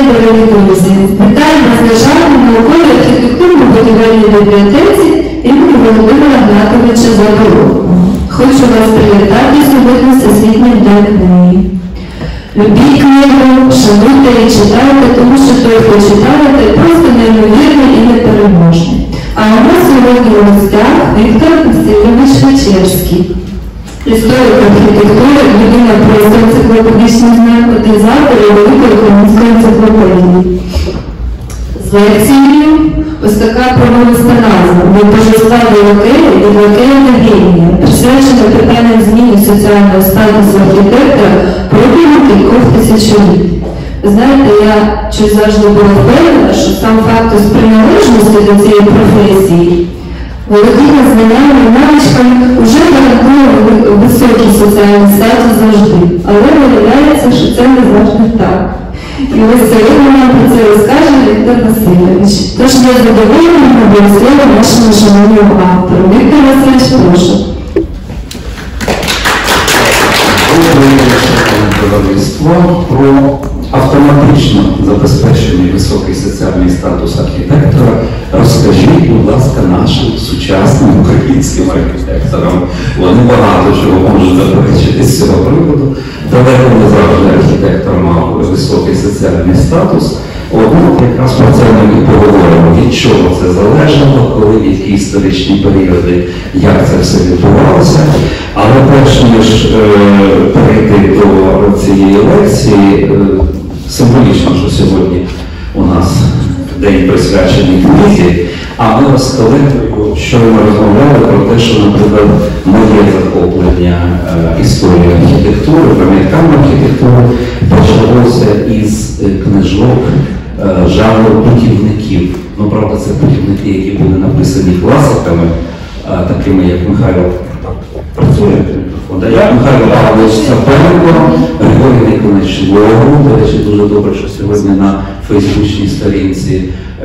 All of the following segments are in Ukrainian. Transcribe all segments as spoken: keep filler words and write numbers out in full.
день перевідомості. Вітаю нас державну наукову архітектурну будівельній бібліотеці імені Володимира Володимировича Запорожця. Хочу вас привітати з Всесвітнім днем книги. Любіть книгу, шануйте і читайте, тому що той, хто читаєте, просто неймовірний і непереможний. А у нас сьогодні у гостях Віктор Вечерський. Історик архітектури, людина про енциклопедичні знань, один з авторів великої Хемонської енциклопедії. З лекцією ось така промовиста назва «Від божества до лакея і лакея до генія», присвячена питанням зміни соціального статусу архітектора протягом кількох тисячоліть. Знаєте, я чуть завжди була впевнена, що сам факт сприналежності до цієї професії, великими знаннями і навичками вже гарантує високий соціальний статус завжди, але виявляється, що це не завжди так. І ось сьогодні нам про це розкаже Віктор Васильович. Тож я задоволена про слово нашому шановному автору. Віктор Васильович, прошу. Про автоматично забезпечений високий соціальний статус архітектора розкажіть, будь ласка, нашим сучасним українським архітекторам. Вони багато чого можуть заперечити з цього приводу. Далеко не завжди архітектор мав високий соціальний статус. Однак якраз про це ми і поговоримо, від чого це залежало, коли, в які історичні періоди, як це все відбувалося. Але перш ніж е, перейти до цієї лекції, е, символічно, що сьогодні у нас день присвячений книзі, а ми з колегою щойно розмовляли про те, що, наприклад, моє захоплення е, історії архітектури, пам'ятками архітектури почалося із книжок жанру будівників. Ну, правда, це будівники, які були написані класиками, такими як Михайло Павлович Цапенко, Григорій Николаївич Логов. До речі, дуже добре, що сьогодні на фейсбучній сторінці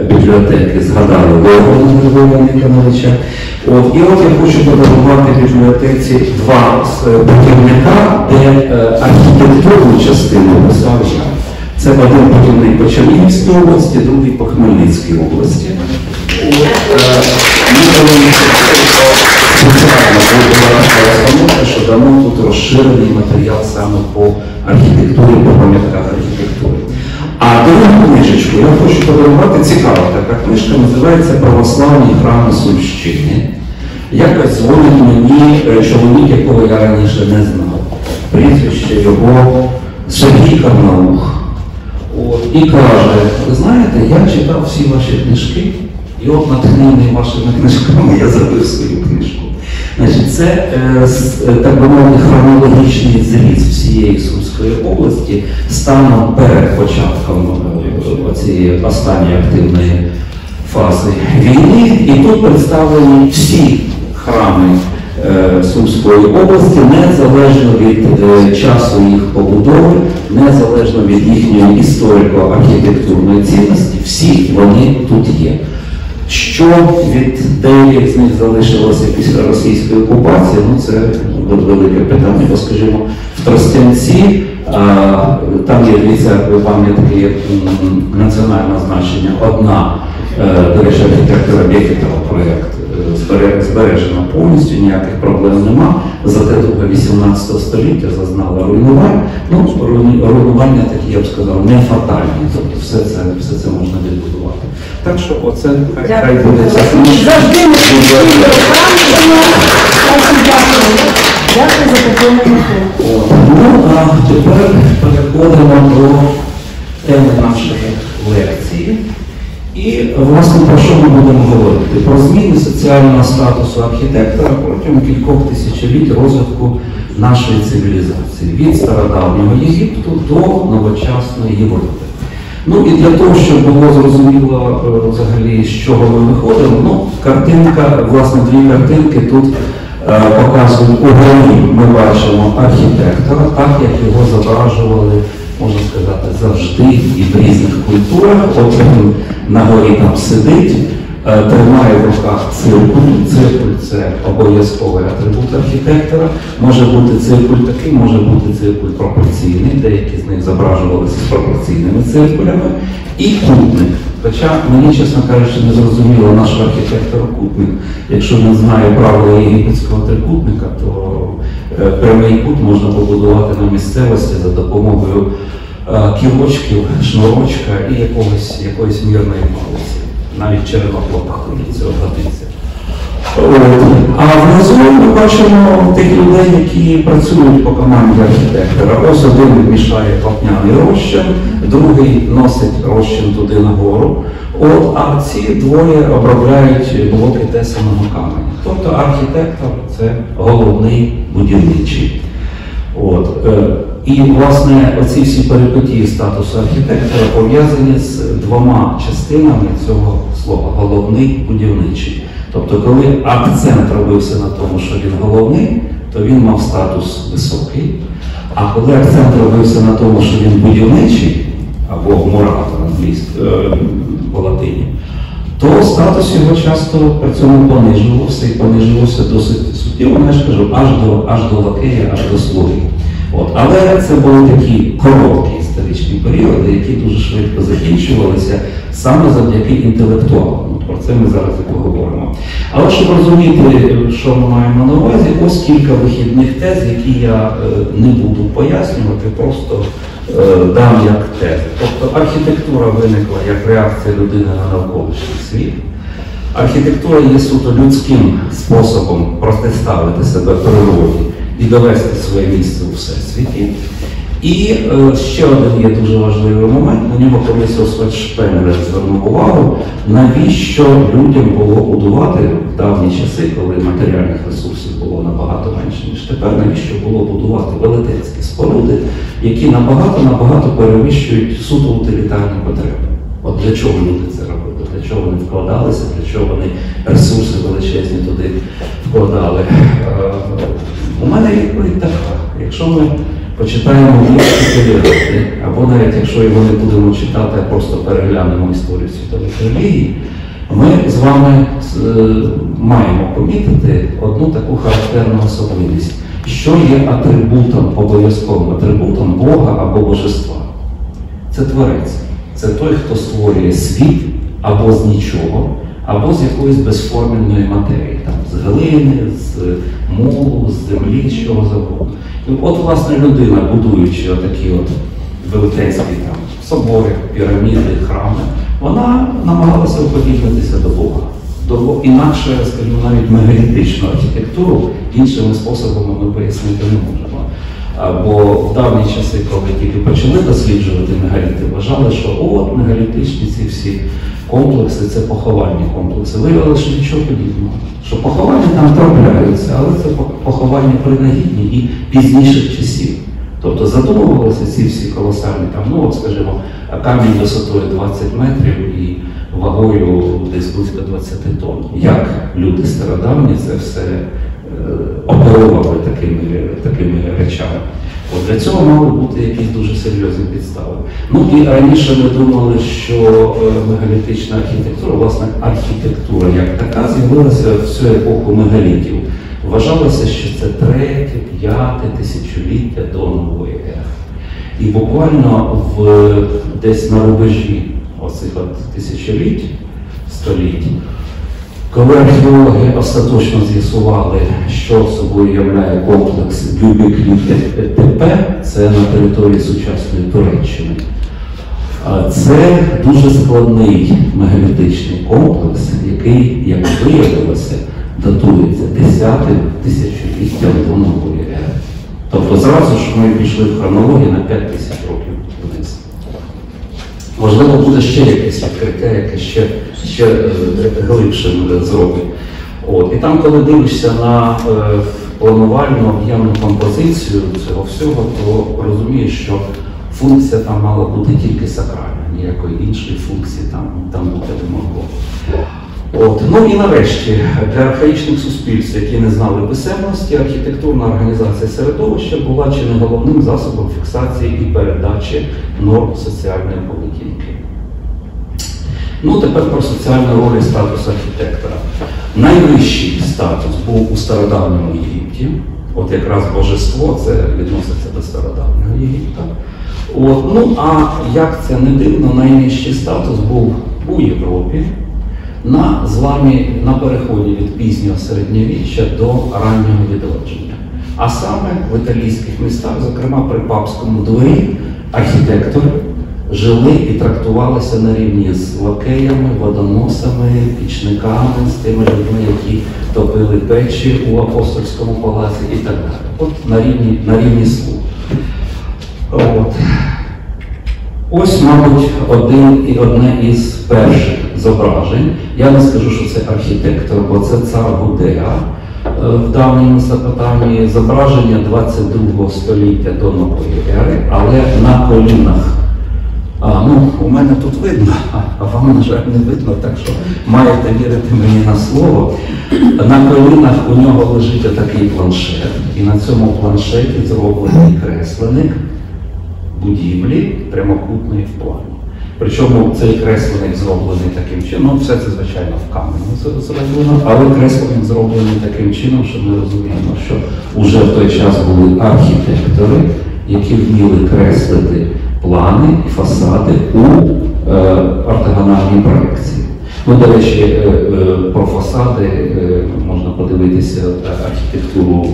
бібліотеки згадали Логова Григорія Николаївича. І от я хочу подарувати бібліотеці два будівника, де архітектурну частину писав я. Це один будівник по Чернігівській області, другий по Хмельницькій області. Ми повинні спеціально, що дамо тут розширений матеріал саме по архітектурі, по пам'ятках архітектури. А другу книжечку я хочу подарувати, цікава така книжка, називається «Православний храм Сумщини». Якось дзвонить мені чоловік, якого я раніше не знав. Прізвище його Сергій Карнаух. От, і каже, ви знаєте, я читав всі ваші книжки, і от натхнений вашими книжками я зробив свою книжку. Значить, це, е, так би мовити, хронологічний зріз всієї Сумської області станом перед початком цієї останньої активної фази війни. І тут представлені всі храми Сумської області, незалежно від е, часу їх побудови, незалежно від їхньої історико-архітектурної цінності, всі вони тут є. Що від деяких з них залишилося після російської окупації, ну це велике питання, бо, скажімо, в Тростянці, а, там є дві церкви пам'ятки національного значення, одна, е, до речі, архітектора Вєкітова проєкту, збережена повністю, ніяких проблем нема. Зате друга вісімнадцятого століття зазнала руйнувань. Ну, руйнування такі, я б сказав, не фатальні. Тобто все це, все це можна відбудувати. Так що оце хай буде ця книжка. Дякую за підтримку. Ну, а тепер переходимо до теми нашої лекції. І, власне, про що ми будемо говорити? Про зміни соціального статусу архітектора протягом кількох тисячоліть розвитку нашої цивілізації. Від стародавнього Єгипту до новочасної Європи. Ну і для того, щоб було зрозуміло взагалі, з чого ми виходимо, ну, картинка, власне, дві картинки тут е, показують. Угорі ми бачимо архітектора, так як його зображували, можна сказати, завжди і в різних культурах. От він на горі там сидить, тримає в руках циркуль. Циркуль – це обов'язковий атрибут архітектора. Може бути циркуль такий, може бути циркуль пропорційний, деякі з них зображувалися з пропорційними циркулями. І кутник. Хоча мені, чесно кажучи, не зрозуміло нашого архітектора кутник. Якщо він знає правила єгипетського трикутника, то прямий кут можна побудувати на місцевості за допомогою кілочків, шнурочка і якогось, якоїсь мірної палиці. Навіть червоноплота ходиться, годиться. А внизу ми бачимо тих людей, які працюють по команді архітектора. Ось один мішає вапняний розчин, другий носить розчин туди нагору. От, а ці двоє обробляють блоки тесаного каменя. Тобто архітектор – це головний будівничий. От. І, власне, оці всі перипетії статусу архітектора пов'язані з двома частинами цього слова – головний будівничий. Тобто, коли акцент робився на тому, що він головний, то він мав статус високий, а коли акцент робився на тому, що він будівничий, або муратор по латині, то статус його часто при цьому понижувався і понижувався досить суттєво, я ж кажу, аж до, аж до лакея, аж до слуги. От. Але це були такі короткі історичні періоди, які дуже швидко закінчувалися саме завдяки інтелектуалам. Про це ми зараз і поговоримо. Але щоб розуміти, що ми маємо на увазі, ось кілька вихідних тез, які я не буду пояснювати, просто дам як тези. Тобто архітектура виникла як реакція людини на навколишній світ. Архітектура є суто людським способом протиставити себе природі і довести своє місце у всесвіті. І е, ще один є дуже важливий момент, на нього колись Освальд Шпенглер звернув увагу, навіщо людям було будувати в давні часи, коли матеріальних ресурсів було набагато менше, ніж тепер, навіщо було будувати велетенські споруди, які набагато-набагато перевищують суто утилітарні потреби. От для чого люди це робили, для чого вони вкладалися, для чого вони ресурси величезні туди вкладали. Е, у мене відповідь така. Якщо ми почитаємо вірші Калікрати, або навіть якщо його не будемо читати, а просто переглянемо історію світової релігії, ми з вами маємо помітити одну таку характерну особливість, що є атрибутом, обов'язковим атрибутом Бога або Божества. Це Творець. Це той, хто створює світ або з нічого, або з якоїсь безформільної матерії, там, з глини, з мулу, з землі, з чого завгодно. От, власне, людина, будуючи отакі от велетенські там собори, піраміди, храми, вона намагалася уподібнитися до Бога. До інакше, скажімо, навіть мегалітичну архітектуру іншими способами ми пояснити не можемо. Бо в давні часи, коли тільки почали досліджувати мегаліти, вважали, що от мегалітичні ці всі комплекси – це поховальні комплекси. Виявилося, що нічого подібного. Що поховання там трапляються, але це поховання принагідні і пізніших часів. Тобто задумувалися ці всі колосальні, там, ну, скажімо, камінь висотою двадцять метрів і вагою десь близько двадцять тонн. Як люди стародавні це все оперували такими, такими речами. От для цього мали бути якісь дуже серйозні підстави. Ну і раніше ми думали, що мегалітична архітектура, власне архітектура як така, з'явилася всю епоху мегалітів. Вважалося, що це третє, п'яте тисячоліття до нової ери. І буквально в, десь на рубежі оцих от тисячоліть, століть, коли археологи остаточно з'ясували, що собою являє комплекс Гьобеклітепе, це на території сучасної Туреччини. Це дуже складний мегалітичний комплекс, який, як виявилося, датується десятим тисячоліттям до нової ери. Тобто зразу ж ми пішли в хронологію на п'ять тисяч років вниз. Можливо, буде ще якесь відкриття, яке ще, ще глибше зробить. От. І там, коли дивишся на е, планувальну об'ємну композицію цього всього, то розумієш, що функція там мала бути тільки сакральна, ніякої іншої функції там, там бути не могло. От. Ну і нарешті, для архаїчних суспільств, які не знали писемності, архітектурна організація середовища була чи не головним засобом фіксації і передачі норм соціальної поведінки. Ну, тепер про соціальну роль і статус архітектора. Найвищий статус був у стародавньому Єгипті. От якраз божество, це відноситься до стародавнього Єгипта. От, ну, а як це не дивно, найнижчий статус був у Європі на зламі, на переході від пізнього середньовіччя до раннього відродження. А саме в італійських містах, зокрема при папському дворі, архітектори жили і трактувалися на рівні з лакеями, водоносами, пічниками, з тими людьми, які топили печі у апостольському палаці і так далі. От на рівні, на рівні слуг. От. Ось, мабуть, один і одне із перших зображень. Я не скажу, що це архітектор, бо це цар Гудея в давньому Запитанні, зображення двадцять другого століття до нової ери, але на колінах. А, ну, у мене тут видно, а вам, на жаль, не видно, так що маєте вірити мені на слово. На колінах у нього лежить такий планшет, і на цьому планшеті зроблений кресленик будівлі прямокутної в плані. Причому цей кресленик зроблений таким чином, все це, звичайно, в камені зроблено, але кресленик зроблений таким чином, що ми розуміємо, що вже в той час були архітектори, які вміли креслити плани і фасади у е, ортогональній проекції. Ну, до речі, е, е, про фасади е, можна подивитися архітектуру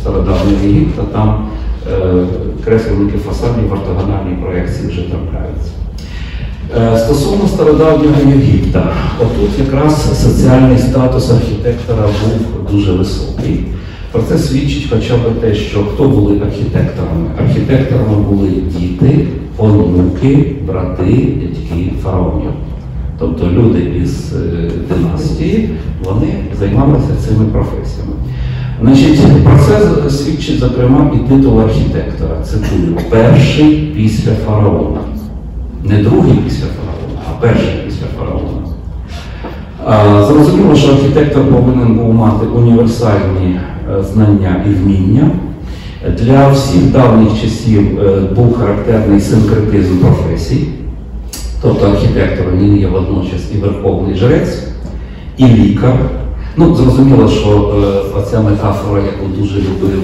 стародавнього Єгипта, там е, кресленики фасадів в ортогональній проекції вже трапляються. Е, стосовно стародавнього Єгипта, отут якраз соціальний статус архітектора був дуже високий. Про це свідчить хоча б те, що хто були архітекторами? Архітекторами були діти, онуки, брати, дядьки фараонів. Тобто люди із династії, вони займалися цими професіями. Значить, про це свідчить, зокрема, і титул архітектора. Цитую: перший після фараона. Не другий після фараона, а перший після фараона. Зрозуміло, що архітектор повинен був мати універсальні знання і вміння. Для всіх давніх часів був характерний синкретизм професій. Тобто архітектор він є водночас і верховний жрець, і лікар. Ну, зрозуміло, що оця метафора, яку дуже любив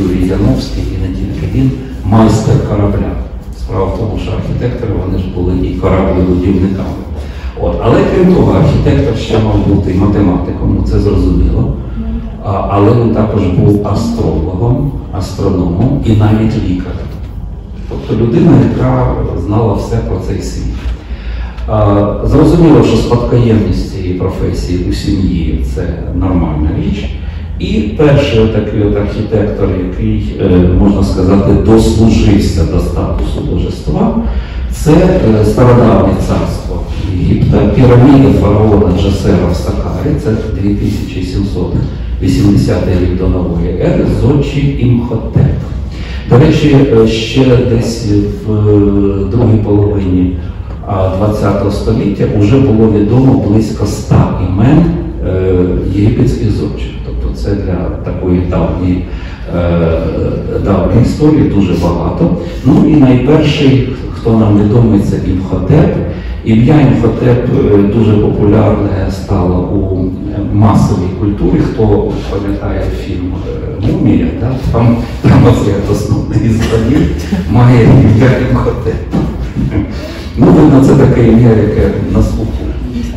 Юрій Яновський, і не тільки він, майстер корабля. Справа в тому, що архітектори вони ж були і кораблебудівниками. От. Але крім того, архітектор ще мав бути математиком, ну це зрозуміло. А, але він також був астрологом, астрономом і навіть лікарем. Тобто людина, яка знала все про цей світ. А, зрозуміло, що спадкоємність цієї професії у сім'ї – це нормальна річ. І перший такий от архітектор, який, можна сказати, дослужився до статусу божества, це стародавнє царство Єгипта, піраміда фараона Джосера в Саккарі, це дві тисячі сімсот вісімдесятий рік до нової ери, зодчий Імхотеп. До речі, ще десь в другій половині двадцятого століття вже було відомо близько ста імен єгипетських зодчих. Тобто це для такої давньої, давньої історії дуже багато. Ну і найперший, хто нам відомий, це Імхотеп. Ім'я Імхотеп дуже популярне стало у масовій культурі. Хто пам'ятає фільм «Мумія», да? там, там оце основний злодій має ім'я Імхотеп. Ну, видно, це таке ім'я, яке на слуху.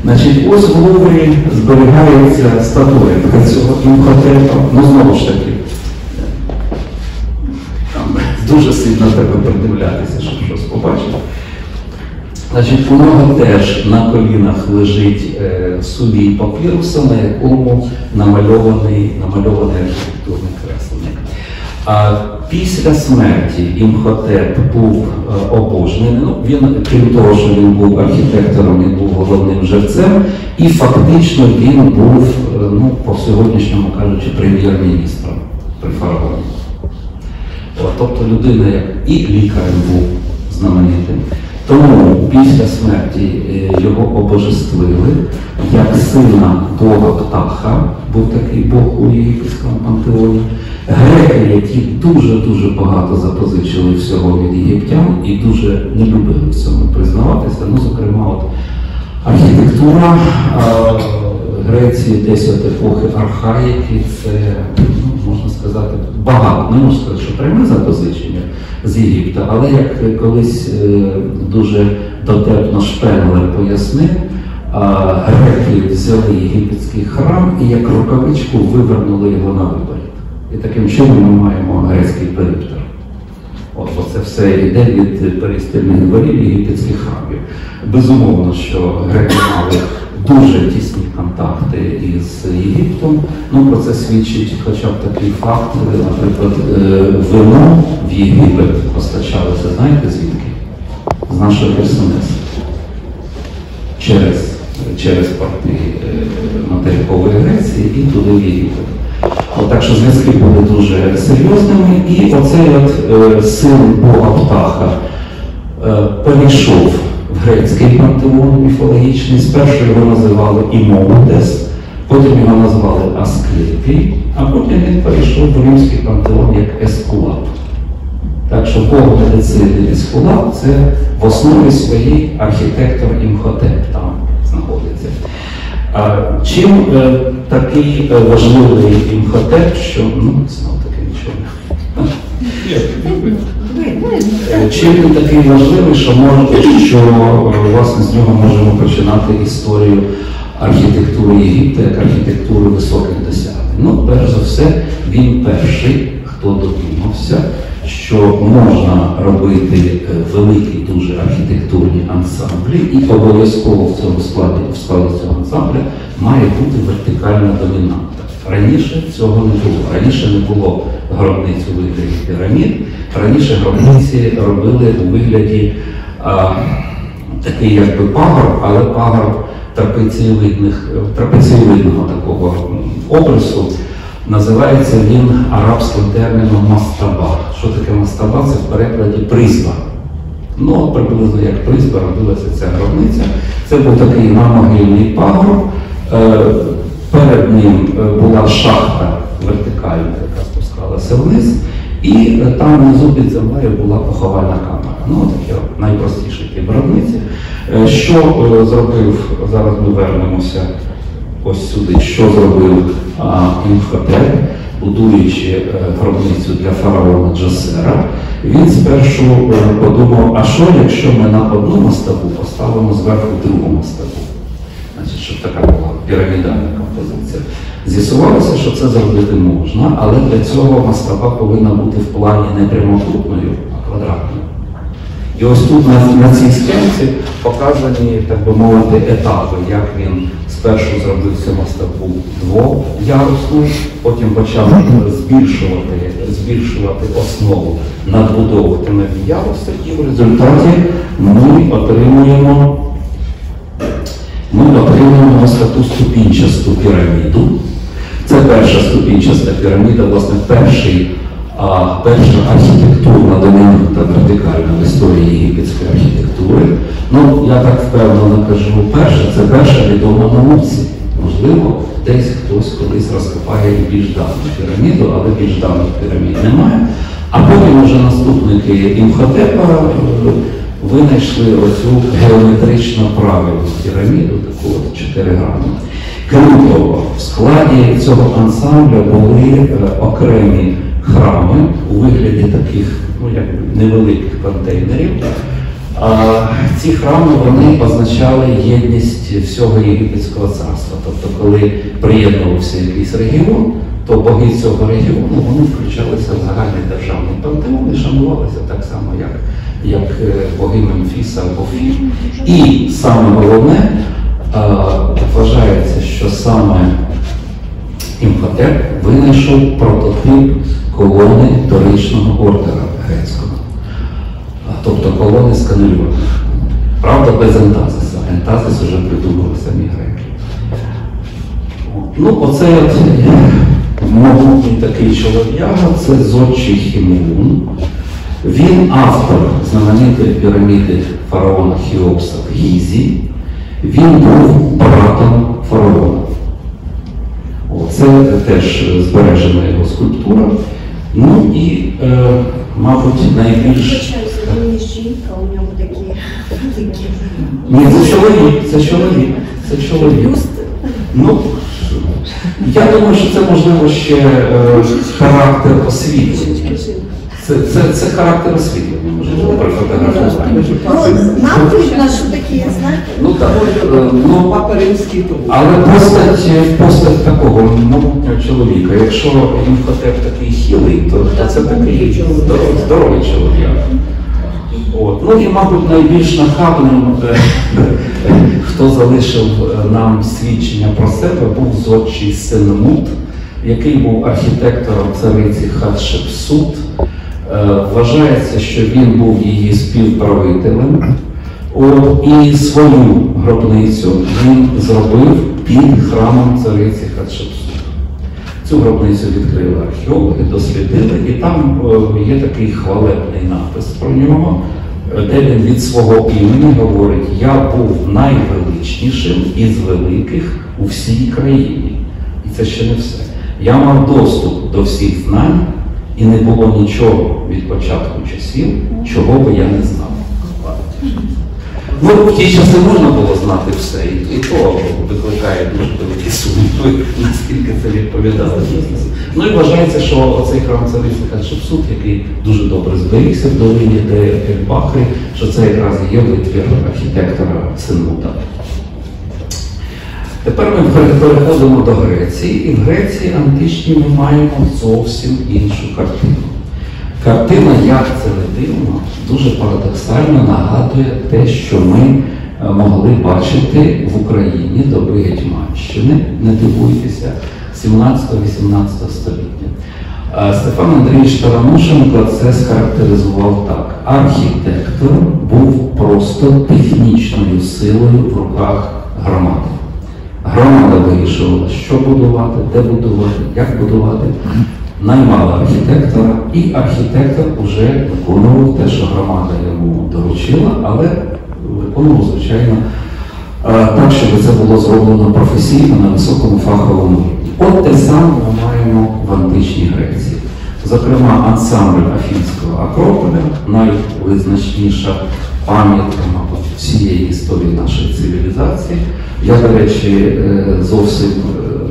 Значить, ось в Луврі зберігається статуетка цього Імхотепа. Ну, знову ж таки, там дуже сильно треба придивлятися, щоб щось побачити. Значить, у нього теж на колінах лежить е, сувій папіруса, на якому намальований, намальований архітектурний кресленик. А після смерті Імхотеп був е, обожнений. Ну, він, крім того, що він був архітектором, він був головним жерцем, і фактично він був, е, ну, по сьогоднішньому кажучи, прем'єр-міністром при фараоні. Тобто людина як і лікарем був знаменитим. Тому після смерті його обожествили як сина бога Птаха, був такий бог у єгипетському пантеоні. Греки, які дуже-дуже багато запозичили всього від єгиптян і дуже не любили в цьому признаватися, ну, зокрема, от Архітектура Греції десь от епохи архаїки – це, ну, можна сказати, багато, не можна сказати, що пряме запозичення з Єгипта, але як колись дуже дотепно Шпенглер пояснив, греки взяли єгипетський храм і як рукавичку вивернули його на виборіт. І таким чином ми маємо грецький периптер. От, оце все йде від перистильних дворів єгипетських храмів. Безумовно, що греки мали дуже тісні контакти із Єгиптом. Ну, про це свідчить хоча б такий факт, наприклад, вино в Єгипет постачалося, знаєте звідки? З нашого Херсонесу. Через, через порти материкової Греції і туди в Єгипет. От, так що зв'язки були дуже серйозними, і оцей от е, син Бога Птаха е, перейшов в грецький пантеон міфологічний. Спершу його називали Імоутес, потім його назвали Асклепій, а потім він перейшов в римський пантеон як Ескулап. Так що Бог медицини Ескулап – це в основі своїй архітектор Імхотеп там знаходиться. Чим е, такий е, важливий Імхотеп, що, ну, знов таки нічого. Чим він такий важливий, що, може, що власне, з нього можемо починати історію архітектури Єгипта як архітектури високих досягнень? Ну, перш за все, він перший, хто додумався, що можна робити великі дуже архітектурні ансамблі, і обов'язково в цьому складі, в складі цього ансамбля має бути вертикальна домінанта. Раніше цього не було. Раніше не було гробниць у вигляді пірамід, раніше гробниці робили у вигляді а, такий як би пагорб, але пагорб трапецієвидного такого обрису. Називається він арабським терміном мастаба. Що таке мастаба? Це в перекладі призба. Ну, приблизно як призба родилася ця гробниця. Це був такий намогильний пагорб. Перед ним була шахта вертикальна, яка спускалася вниз. І там внизу під землею була поховальна камера. Ну, такі найпростіші ті гробниці. Що зробив, зараз ми вернемося ось сюди, що зробив Імхотеп, будуючи гробницю для фараона Джосера, він спершу подумав, а що, якщо ми на одну мастабу поставимо зверху другу мастабу? Значить, щоб така була пірамідальна композиція. З'ясувалося, що це зробити можна, але для цього мастаба повинна бути в плані не прямокутною, а квадратною. І ось тут на, на цій схемці показані, так би мовити, етапи, як він спершу зробив цю мастабу двоярусну, потім почав збільшувати, збільшувати основу надбудову трьохярусних, і в результаті ми отримуємо, ми отримуємо мастату ступінчасту піраміду. Це перша ступінчаста піраміда, власне, перший. А перша архітектурна домінанта вертикальна в історії єгипетської архітектури. Ну, я так впевнено кажу, перша, це перша відома науці. Можливо, десь хтось колись розкопає більш давну піраміду, але більш давних пірамід немає. А потім вже наступники Імхотепа винайшли оцю геометрично правильну піраміду, таку от чотиригранну. Крім того, в складі цього ансамбля були окремі храми у вигляді таких, ну, як невеликих контейнерів. А ці храми, вони означали єдність всього Єгипетського царства. Тобто, коли приєднувався якийсь регіон, то боги цього регіону, вони включалися в загальний державний пантеон і шанувалися так само, як, як боги Мемфіса або Фі. І саме головне, а, вважається, що саме Імхотеп винайшов прототип колони дорічного ордера грецького, тобто колони з канальйонів. Правда, без ентазиса. Ентазис вже придумали самі греки. Ну, оце могутній такий чолов'яга, це зодчий Хемон. Він автор знаменитої піраміди фараона Хіопса в Гізі. Він був братом фараона. Це теж збережена його скульптура. Ну і, е, мабуть, найбільш... Це жінка, у нього такі... Ні, це чоловік, Це чоловік. Це чоловік. Ну, я думаю, що це, можливо, ще е, характер освіти. Це, це, це характер освіти. Нам видно, що такі є, знаєте? Ну, так, ну, папа римський то був. Але постать, постать такого могутнього чоловіка. Якщо Імхотеп такий хилий, то, то це такий здоровий, здоровий чоловік. От. Ну і, мабуть, найбільш нахабним, хто залишив нам свідчення про себе, був зодчий Сенмут, який був архітектором цариці Хатшепсут. Вважається, що він був її співправителем. От. І свою гробницю він зробив під храмом цариці Хатшепсут. Цю гробницю відкрили археологи, дослідили, і там є такий хвалебний напис про нього, де він від свого імені говорить: «Я був найвеличнішим із великих у всій країні». І це ще не все. «Я мав доступ до всіх знань, і не було нічого від початку часів, чого би я не знав». Ну, в ті часи можна було знати все, і то викликає дуже великі сумніви, наскільки це відповідало. Ну і вважається, що оцей храм цариці Хатшепсут, який дуже добре зберігся в долині Ель-Бахри, що це якраз є витвір архітектора Сенмута. Тепер ми переходимо до Греції, і в Греції античній ми маємо зовсім іншу картину. Картина, як це не дивно, дуже парадоксально нагадує те, що ми могли бачити в Україні доби Гетьманщини, не дивуйтеся, сімнадцятого-вісімнадцятого століття. Стефан Андрійович Таранушенко це схарактеризував так: архітектор був просто технічною силою в руках громади. Громада вирішувала, що будувати, де будувати, як будувати. Наймала архітектора, і архітектор вже виконував те, що громада йому доручила, але виконував, звичайно, так, щоб це було зроблено професійно, на високому фаховому рівні. От те саме ми маємо в античній Греції. Зокрема, ансамбль Афінського Акрополя, найвизначніша пам'ятка, мабуть, всієї історії нашої цивілізації. Я, до речі, зовсім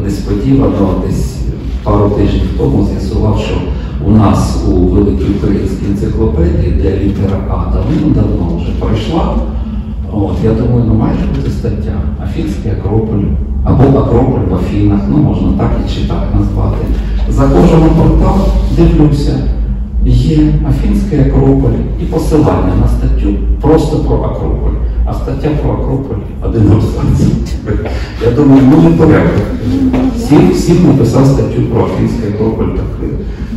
несподівано десь пару тижнів тому з'ясував, що у нас у Великій Українській енциклопедії, де літера А давно-давно вже пройшла, от, я думаю, ну має бути стаття «Афінський Акрополь» або «Акрополь в Афінах», ну можна так і чи так назвати. За кожним порталом дивлюся, є «Афінський Акрополь» і посилання на статтю просто про Акрополь. А стаття про Акрополь один абзац. Я думаю, ну не порядок. Всім написав статтю про Афінський Акрополь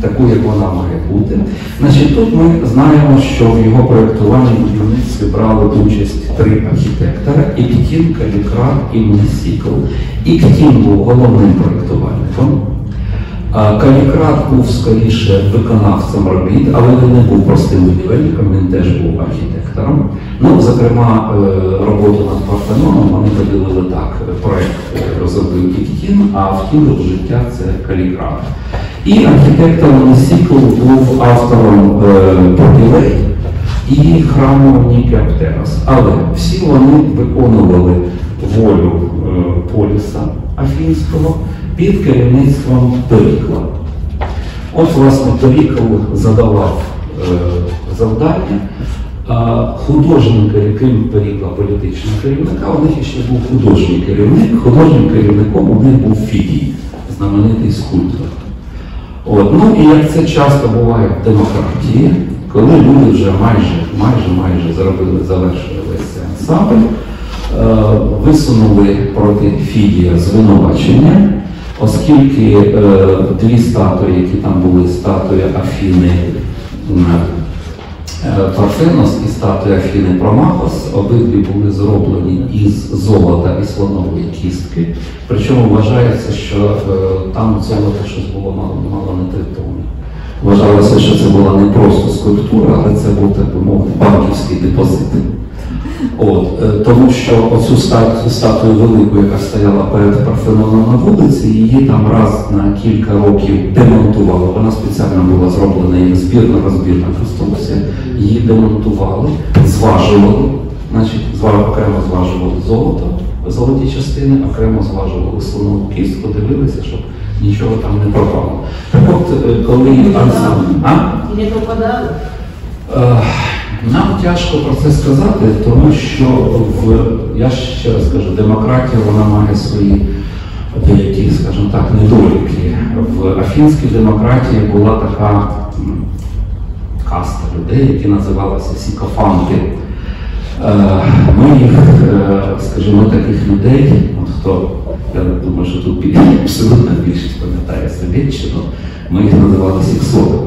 таку, як вона має бути. Значить, тут ми знаємо, що в його проєктуванні будівництві брали участь три архітектора: Іктін, Калікрат і Місікл. Іктін був головним проєктувальником. Калікрат був скоріше виконавцем робіт, але він не був простим будівельником, він теж був архітектором. Ну, зокрема, роботу над Парфеноном вони поділили так: проєкт розробив Іктін, а втілив життя це Калікрат. І архітектор Місікл був автором будівель і храму Нікеоптерос. Але всі вони виконували волю поліса афінського під керівництвом Торікла. От, власне, Торікл задавав е, завдання. А художники, крім Торікла, політичного керівника, у них ще був художній керівник. Художнім керівником у них був Фідій, знаменитий скульптор. От. Ну і як це часто буває в демократії, коли люди вже майже, майже, майже заробили, завершили весь цей ансамбль, е, висунули проти Фідія звинувачення. Оскільки е, дві статуї, які там були, статуя Афіни Парфенос і статуя Афіни Промахос, обидві були зроблені із золота і слонової кістки. Причому вважається, що е, там золото щось було мало, мало не три тонни. Вважалося, що це була не просто скульптура, але це був, так би мовити, банківський депозит. От, тому що оцю статую велику, яка стояла перед Парфеноном на вулиці, її там раз на кілька років демонтували. Вона спеціально була зроблена як збірна-розбірна конструкція. Її демонтували, зважували, значить, окремо зважували золото, золоті частини, окремо зважували слонову кістку, дивилися, щоб нічого там не пропало. Так от, коли ансамбль... І не пропадали? Нам тяжко про це сказати, тому що, в, я ще раз кажу, демократія, вона має свої деякі, скажімо так, недоліки. В афінській демократії була така каста людей, які називалися сікофанти. Ми їх, скажімо, таких людей, от хто, я думаю, що тут абсолютно більшість пам'ятає Совєтщину, ми їх називали сіксотами.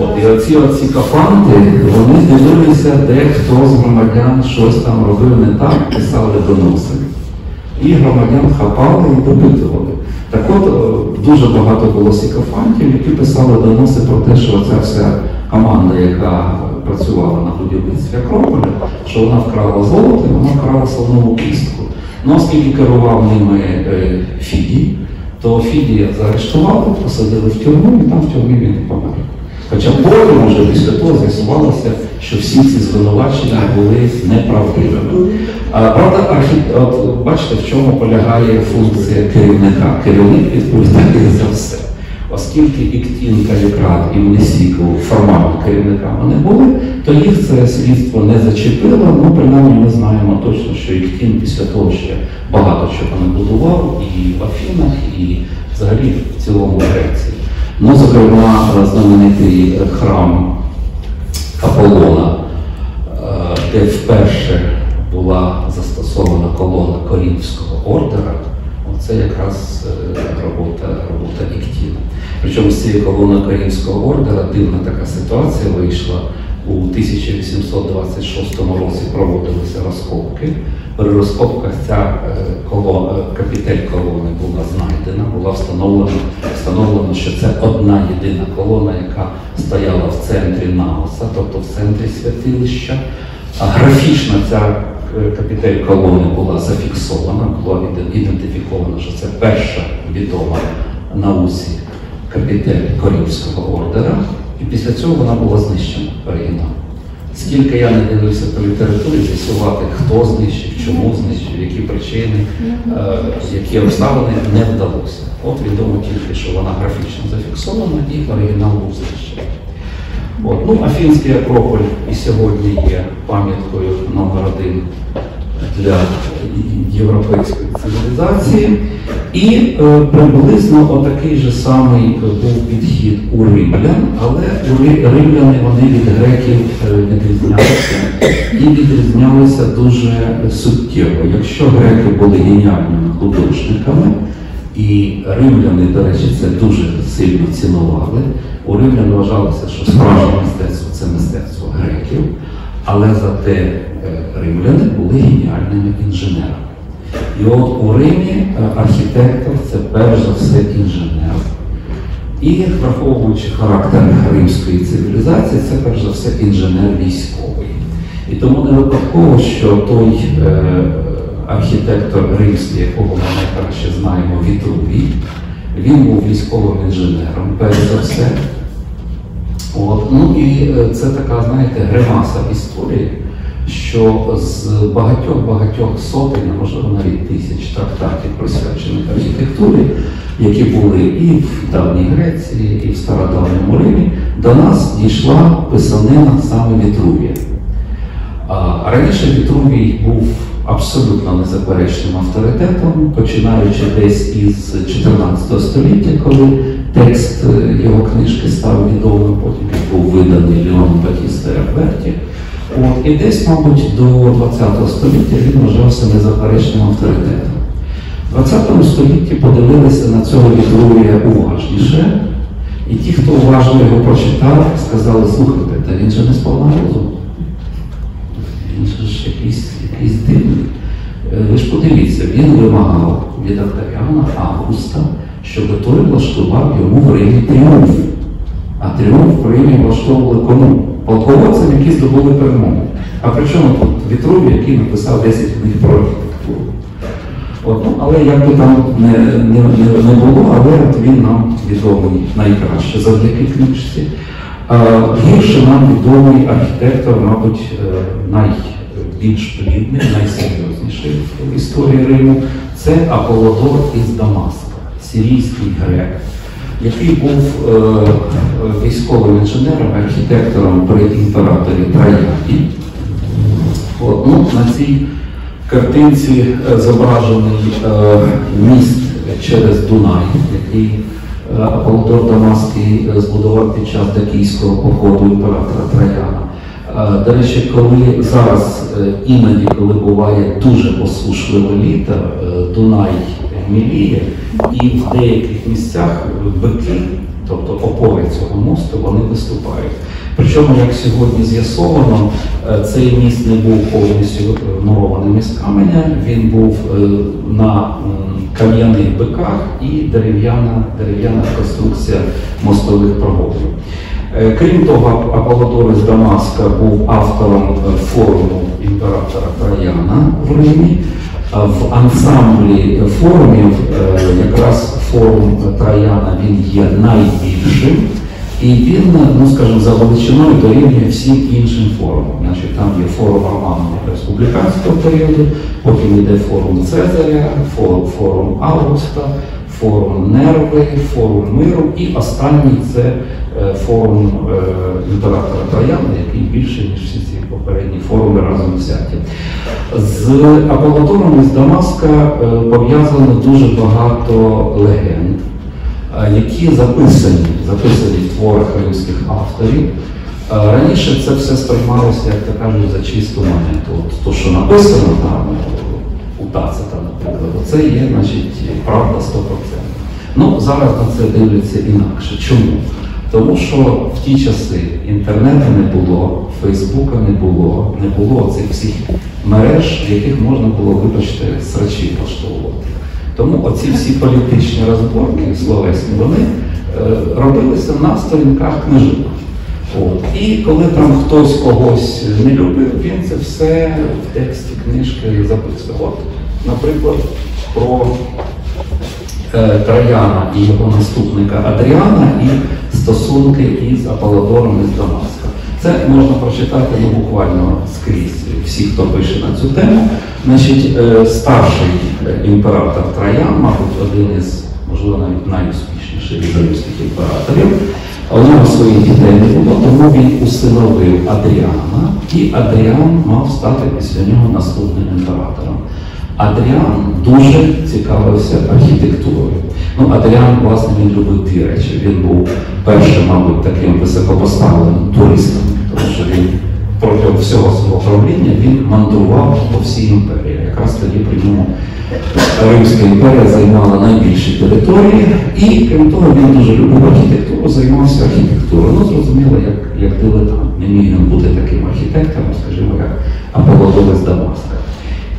От, і оці оці кафанти, вони дивилися, де хто з громадян щось там робив не так, писали доноси. І громадян хапали і допитували. Так от, дуже багато було сікофантів, які писали доноси про те, що ця вся команда, яка працювала на будівництві Акрополя, що вона вкрала золото і вона вкрала слонову кістку. Ну, оскільки керував ними е, Фідій, то Фідія заарештували, посадили в тюрму, і там в тюрмі він помер. Хоча потім, вже після того, з'ясувалося, що всі ці звинувачення були неправдивими. А, правда, архі... От, бачите, в чому полягає функція керівника. Керівник відповідає за все. Оскільки Іктін, Калікрат і Місікл формально керівниками не були, то їх це слідство не зачепило, ну, принаймні ми знаємо точно, що Іктін після того ще багато чого не будував і в Афінах, і взагалі в цілому Греції. Ну, зокрема, знаменитий храм Аполлона, де вперше була застосована колона Корінфського ордера, це якраз робота, робота Іктіна. Причому з цієї колони Корінфського ордера дивна така ситуація вийшла. У тисяча вісімсот двадцять шостому році проводилися розкопки. При розкопках ця колона, капітель колони була знайдена, була встановлена, встановлено, що це одна єдина колона, яка стояла в центрі наоса, тобто в центрі святилища. А графічно ця капітель колони була зафіксована, була ідентифікована, що це перша відома наусі капітель Корінфського ордера, і після цього вона була знищена оригіналом. Скільки я не дивився по літературі, з'ясувати, хто знищив, чому знищив, які причини, е, які обставини, не вдалося. От відомо тільки, що вона графічно зафіксована і оригінал був знищений. От. Ну, Афінський Акрополь і сьогодні є пам'яткою номер один для європейської цивілізації. І е, приблизно отакий же самий був підхід у римлян, але у римляни вони від греків відрізнялися і відрізнялися дуже суттєво. Якщо греки були геніальними художниками, і римляни, до речі, це дуже сильно цінували. У римлян вважалося, що справжнє мистецтво – це мистецтво греків, але зате римляни були геніальними інженерами. І от у Римі архітектор – це перш за все інженер. І, враховуючи характер римської цивілізації, це перш за все інженер військовий. І тому не випадково, що той архітектор римський, якого ми найкраще знаємо, Вітрубій, він був військовим інженером, перш за все. От. Ну і це така, знаєте, гримаса історії, що з багатьох-багатьох сотень, можливо, навіть тисяч трактатів, присвячених архітектурі, які були і в Давній Греції, і в стародавньому Римі, до нас дійшла писанина саме Вітрубія. А раніше Вітрубій був абсолютно незаперечним авторитетом, починаючи десь із чотирнадцятого століття, коли текст його книжки став відомим, потім був виданий Леон Баттіста Альберті. От, і десь, мабуть, до двадцятого століття він вважався незаперечним авторитетом. В двадцятому столітті подивилися на цього Вітрубія уважніше, і ті, хто уважно його прочитав, сказали, слухайте, та він же не сповна розуму. Він же ж якийсь, якийсь дивний. Ви ж подивіться, він вимагав від Адріана Августа, щоб той влаштував йому в Римі тріумф. А тріумф в Римі влаштовували кому? Полководцям, які здобули перемогу. А при чому тут Вітрубій, який написав десять книг про архітектуру. От, ну, але як би там не, не, не було, але от він нам відомий найкраще завдяки книжці. Гірше нам відомий архітектор, мабуть, най, більш плідний, найсерйозніший в історії Риму, це Аполлодор із Дамаска, сирійський грек, який був е, військовим інженером, архітектором при імператорі Траяні. Ну, на цій картинці зображений е, міст через Дунай, який Аполлодор Дамаский збудував під час дакійського походу імператора Траяна. До речі, коли зараз іноді, коли буває дуже посушливе літо, Дунай міліє, і в деяких місцях бики, тобто опори цього мосту, вони виступають. Причому, як сьогодні з'ясовано, цей міст не був повністю мурованим із каменя, він був на кам'яних биках і дерев'яна дерев'яна конструкція мостових проходів. Крім того, Аполлодор із Дамаска був автором форуму імператора Траяна в Римі. В ансамблі форумів якраз форум Траяна він є найбільшим, і він, ну скажімо, за величиною дорівнює всім іншим форумам. Значить, там є форум Роману республіканського періоду, потім йде форум Цезаря, форум, форум Августа, форум Нерви, форум Миру, і останній це форум імператора Траяна, який більше, ніж всі ці попередні форуми разом взяті. З Аполлодором із Дамаска пов'язано дуже багато легенд, які записані, записані в творах римських авторів. Раніше це все сприймалося, як то кажуть, за чисту монету. Те, що написано там, у Тацита, наприклад, це є, значить, правда сто відсотків. Ну, зараз на це дивляться інакше. Чому? Тому що в ті часи інтернету не було, Фейсбука не було, не було цих всіх мереж, в яких можна було, вибачте, срачі влаштовувати. Тому оці всі політичні розборки, словесні, вони е, робилися на сторінках книжок. От. І коли там хтось когось не любив, він це все в тексті книжки записував. От, наприклад, про е, Траяна і його наступника Адріана і стосунки із Аполлодором із Дамаска. Це можна прочитати ну, буквально скрізь всі, хто пише на цю тему. Значить, старший імператор Траян, мабуть, один із, можливо, навіть найуспішніших римських імператорів, у нього своїх дітей не було, тому він усиновив Адріана, і Адріан мав стати після нього наступним імператором. Адріан дуже цікавився архітектурою. Ну, Адріан, власне, він любив дві речі. Він був першим, мабуть, таким високопоставленим туристом, тому що він протягом всього свого правління він мандрував по всій імперії. Якраз тоді при ньому Римська імперія займала найбільші території, і крім того, він дуже любив архітектуру, займався архітектурою. Ну, зрозуміло, як, як дилетант. Не міг він бути таким архітектором, скажімо, як Аполлодор із Дамаска.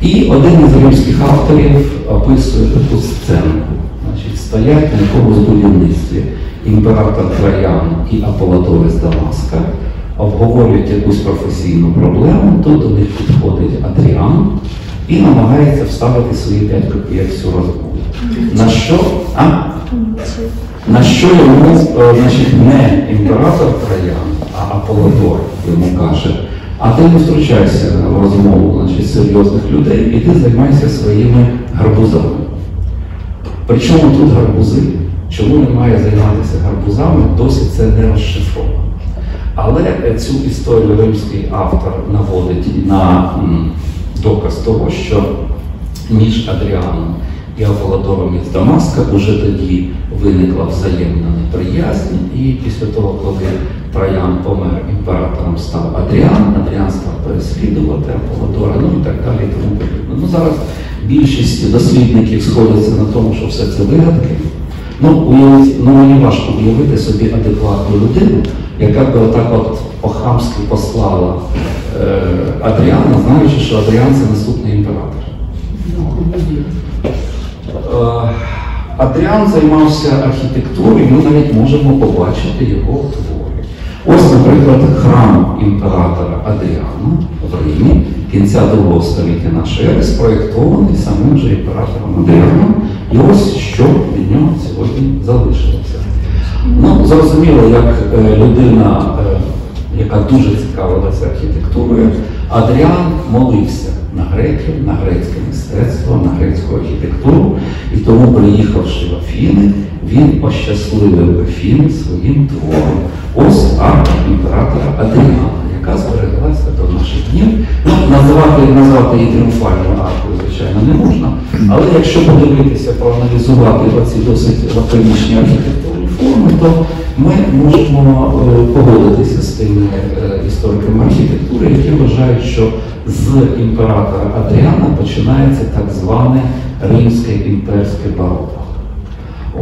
І один із римських авторів описує таку сценку. Значить, стоять на якомусь будівництві імператор Траян і Аполлодор із Дамаска, обговорюють якусь професійну проблему, тут до них підходить Адріан і намагається вставити свої п'ять копійок в цю розмову. На що, а? На що йому, значить, не імператор Траян, а Аполлодор йому каже: а ти не втручайся в розмову, значить, серйозних людей, і ти займайся своїми гарбузами. Причому тут гарбузи? Чому він має займатися гарбузами? Досі це не розшифровано. Але цю історію римський автор наводить на доказ того, що між Адріаном і Аполлодором із Дамаска вже тоді виникла взаємна неприязнь, і після того, коли Траян помер, імператором став Адріан, Адріан став переслідувати Аполлодора, ну і так далі. Ну, зараз більшість дослідників сходяться на тому, що все це вигадки. Ну, уявити, ну, мені важко уявити собі адекватну людину, яка б отак от по-хамськи послала е, Адріана, знаючи, що Адріан – це наступний імператор. Е, Адріан займався архітектурою, ми навіть можемо побачити його твори. Ось, наприклад, храм імператора Адріана в Римі кінця другого століття нашої ери спроєктований самим же імператором Адріаном. І ось що від нього сьогодні залишилося. Ну, зрозуміло, як людина, яка дуже цікавилася архітектурою, Адріан молився на греків, на грецьке мистецтво, на грецьку архітектуру, і тому, приїхавши в Афіни, він пощасливив Афіни своїм твором. Ось арка імператора Адріана, яка збереглася до наших днів. Називати, назвати її тріумфальною аркою, звичайно, не можна, але якщо подивитися, проаналізувати оці досить лаконічні архітектурні форми, то ми можемо погодитися з тими істориками архітектури, які вважають, що з імператора Адріана починається так зване римське імперське бароко.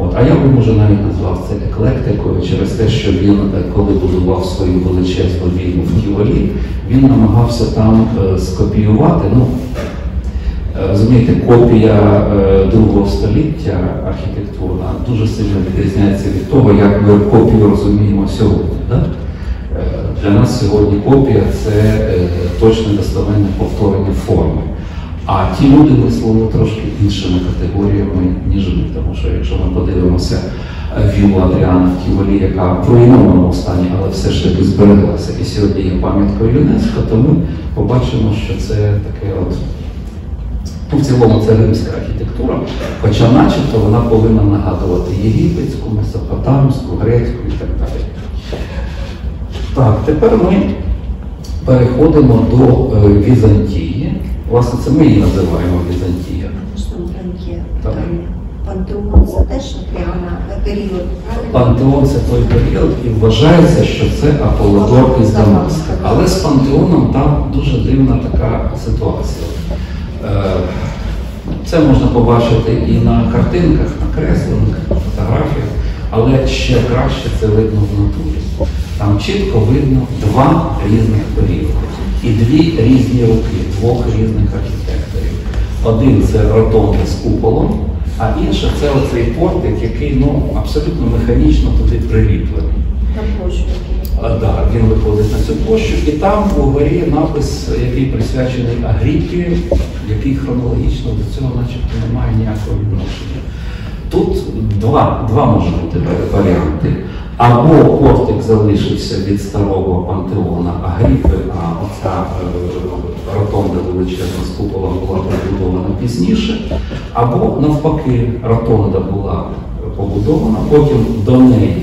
От. А я би, може, навіть назвав це еклектикою через те, що він, коли будував свою величезну вільну в Тіволі, він намагався там е, скопіювати, ну, е, розумієте, копія е, другого століття архітектурна дуже сильно відрізняється від того, як ми копію розуміємо сьогодні. Да? Е, для нас сьогодні копія – це е, точне досконале повторення форми. А ті люди висловили трошки іншими категоріями, ніж ми, тому що якщо ми подивимося віллу Адріана в Тіволі, яка в руйнованому стані, але все ж таки збереглася, і сьогодні є пам'яткою ЮНЕСКО, то ми побачимо, що це таке от... Ну, в цілому це римська архітектура, хоча начебто вона повинна нагадувати єгипетську, месопотамську, грецьку і так далі. Так, тепер ми переходимо до е, Візантії. Власне, це ми її називаємо Візантія. Так. Пантеон це теж період. Пантеон це той період, і вважається, що це Аполлодор із Дамаска. Але з пантеоном там дуже дивна така ситуація. Це можна побачити і на картинках, на креслених, на фотографіях, але ще краще це видно в натурі. Там чітко видно два різних періоди. І дві різні руки, двох різних архітекторів. Один – це ротонда з куполом, а інша – це оцей портик, який ну, абсолютно механічно туди приліплений. На площу. Так, да, він виходить на цю площу. І там угорі напис, який присвячений Агріпі, який хронологічно до цього начебто не має ніякого відношення. Тут два, два можуть бути варіанти. Або портик залишився від старого пантеона Агріпи, а оця е, ротонда величезна з куполом була побудована пізніше, або навпаки ротонда була побудована, потім до неї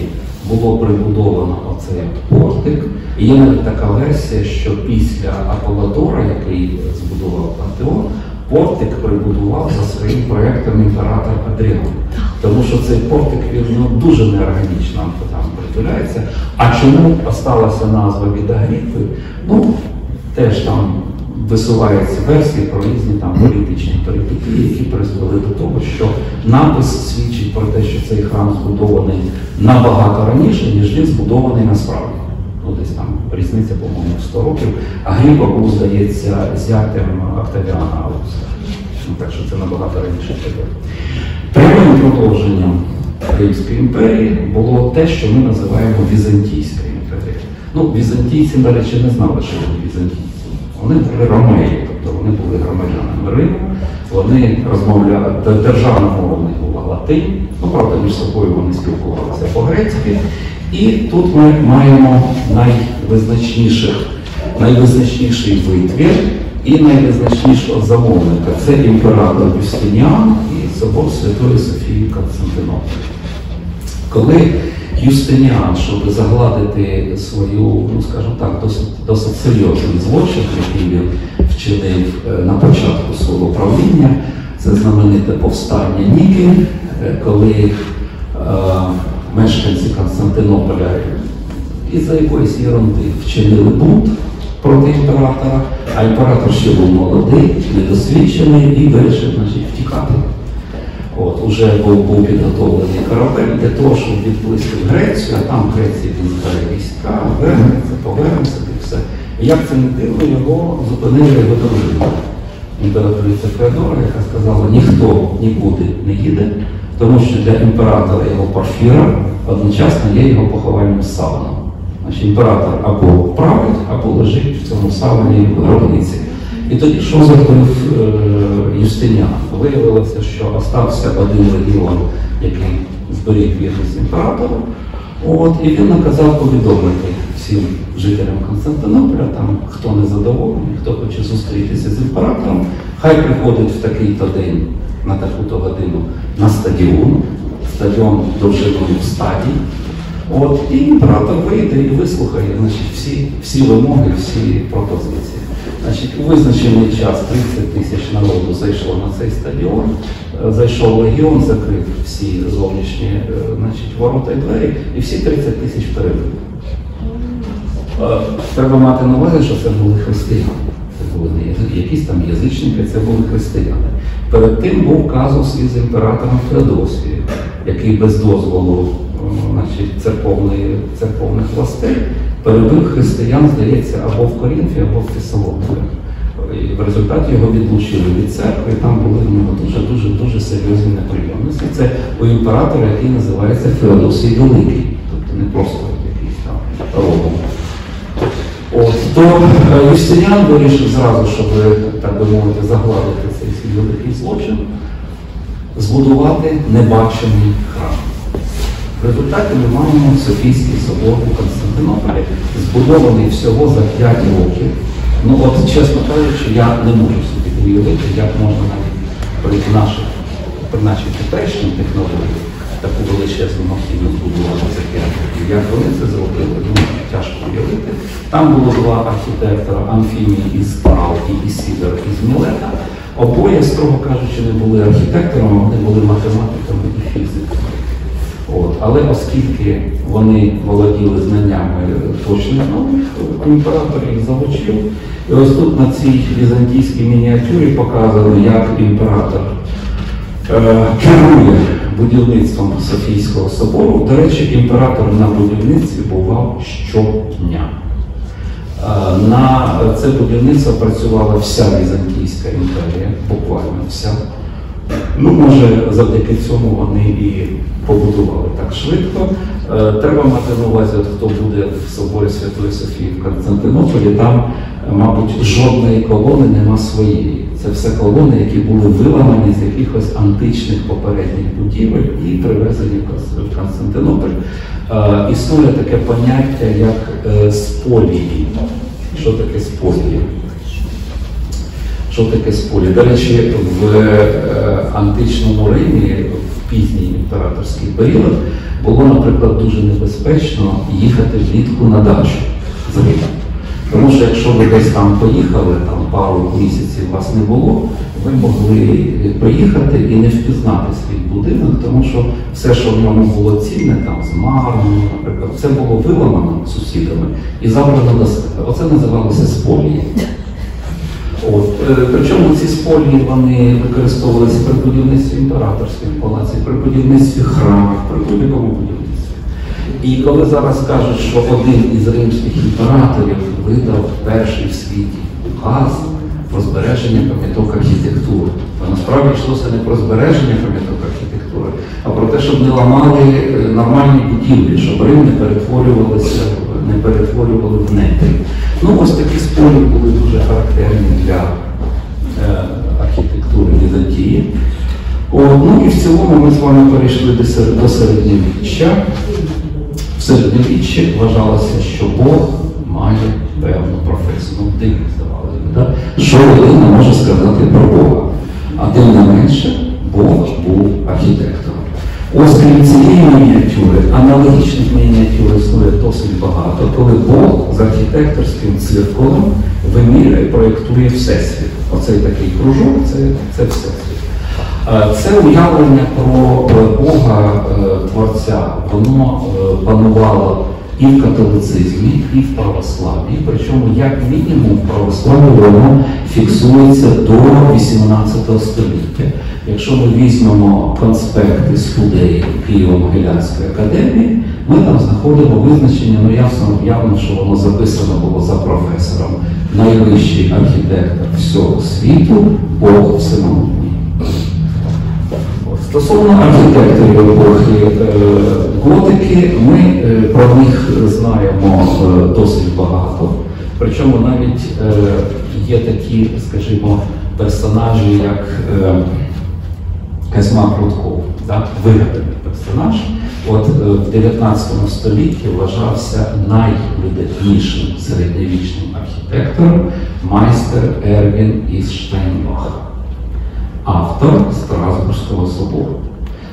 було прибудовано оцей портик. І є навіть така версія, що після Аполлодора, який збудував пантеон, портик прибудував за своїм проєктом імператор Адріан. Тому що цей портик, він ну, дуже неорганічно там притуляється. А чому осталася назва від Агріпи? Ну, теж там висуваються версії про різні там політичні перипетії, які призвели до того, що напис свідчить про те, що цей храм збудований набагато раніше, ніж він збудований насправді. Ну, десь там різниця, по-моєму, сто років. Агріпа був, здається, зятем Октавіана Августа. Ну, так що це набагато раніше тепер. Прямим продовженням Римської імперії було те, що ми називаємо Візантійська імперія. Ну, візантійці, до речі, не знали, що вони візантійці. Вони були ромеї, тобто вони були громадянами Риму, вони розмовляли, державна мова в них була латинь, ну, правда, між собою вони спілкувалися по-грецьки. І тут ми маємо найвизначніший, найвизначніший витвір і найвизначнішого замовника. Це імператор Юстиніан і собор Святої Софії Константинополя. Коли Юстиніан, щоб загладити свою, ну скажімо так, досить, досить серйозний злочин, який він вчинив на початку свого правління, це знамените повстання Ніки, коли е, мешканці Константинополя із-за якоїсь єрунди вчинили бунт проти імператора, а імператор ще був молодий, недосвідчений і вирішив значить, втікати. От, уже був, був підготовлений корабель для того, щоб відплисти в Грецію, а там в Греції він збере війська, вернеться, повернеться, і все. І як це не дивно, його зупинили його дружина. Імператриця Феодора, яка сказала, ніхто нікуди не їде, тому що для імператора його Порфіра одночасно є його поховальним саваном. Значить, імператор або править, або лежить в цьому савані в гробниці. І тоді що зробив е, Юстиніан? Виявилося, що остався один легіон, який зберіг вірність імператору, от, і він наказав повідомити всім жителям Константинополя, там хто не задоволений, хто хоче зустрітися з імператором, хай приходить в такий-то день, на таку-то годину, на стадіон, стадіон довжиною стадій. От, і імператор вийде і вислухає, значить, всі, всі вимоги, всі пропозиції. Значить, у визначений час тридцять тисяч народу зайшло на цей стадіон, зайшов легіон, закрив всі зовнішні, значить, ворота і двері, і всі тридцять тисяч перебили. Треба мати на увазі, що це були християни. Це були не якісь там язичники, це були християни. Перед тим був казус із імператором Феодосією, який без дозволу, значить, церковної, церковних властей перебив християн, здається, або в Корінфі, або в Фесалоніках. І в результаті його відлучили від церкви, і там були в нього дуже-дуже-дуже серйозні неприємності. Це у імператора, який називається Феодосій Великий, тобто не просто якийсь там робом. То Юстиніан вирішив зразу, щоб, так би мовити, загладити цей свій великий злочин, збудувати небачений храм. В результаті ми маємо Софійський собор у Константинополі, збудований всього за п'ять років. Ну от, чесно кажучи, я не можу собі уявити, як можна навіть при наших, при нашій теперішній технології таку величезну махіну збудувати за п'ять років. Як вони це зробили, ну, тяжко уявити. Там було два архітектора, Амфіній із Прау і Ісідор із Мілета. Обоє, строго кажучи, не були архітекторами, вони були математиками і фізиками. От. Але оскільки вони володіли знаннями точних наук, імператор їх залучив. І ось тут на цій візантійській мініатюрі показано, як імператор е, керує будівництвом Софійського собору. До речі, імператор на будівництві бував щодня. Е, на це будівництво працювала вся Візантійська імперія, буквально вся. Ну, може, завдяки цьому вони і побудували так швидко. Е, треба мати на увазі, от, хто буде в соборі Святої Софії в Константинополі, там, мабуть, жодної колони нема своєї. Це все колони, які були виламані з якихось античних попередніх будівель і привезені в Константинополь. Е, існує таке поняття, як е, сполії. Що таке сполії? Що таке сполі? До речі, в античному Римі, в пізній імператорський період, було, наприклад, дуже небезпечно їхати влітку на дачу. Тому що якщо ви десь там поїхали, там пару місяців вас не було, ви могли приїхати і не впізнати свій будинок, тому що все, що в ньому було цінне, там з мармуру, наприклад, все було виламано сусідами і забрано до себе. Оце називалося сполії. От. Причому ці сполії вони використовувалися при будівництві імператорських палаців, при будівництві храмів, при будь-якому будівництві. І коли зараз кажуть, що один із римських імператорів видав перший в світі указ про збереження пам'яток архітектури, то насправді йшлося не про збереження пам'яток архітектури, а про те, щоб не ламали нормальні будівлі, щоб Рим не перетворювалися не перетворювали в нетрі. Ну, ось такі сполі були дуже характерні для е, архітектури Візантії. Ну і в цілому ми з вами перейшли до середньовіччя. В середньовіччі вважалося, що Бог має певну професію. Ну, дивно здавалося, так? Що людина може сказати про Бога? А тим не менше, Бог був архітектором. Ось крім цієї мініатюри, аналогічних мініатюр існує досить багато, коли Бог з архітекторським цвірком вимірює, проєктує Всесвіт. Оцей такий кружок – це, це Всесвіт. Це уявлення про Бога, Творця, воно панувало і в католицизмі, і в православі, причому як мінімум в православі воно фіксується до вісімнадцятого століття. Якщо ми візьмемо конспекти з Гудеї Києво-Могилянської академії, ми там знаходимо визначення, ну явно, що воно записано було за професором. Найвищий архітектор всього світу – Бог Всемогутній. Стосовно архітекторів епохи готики, ми про них знаємо досить багато. Причому навіть є такі, скажімо, персонажі, як Козьма Прудков, да, вигаданий персонаж, от в дев'ятнадцятому столітті вважався найлюдатнішим середньовічним архітектором майстер Ервін із Штайнбаха, автор Страсбурзького собору.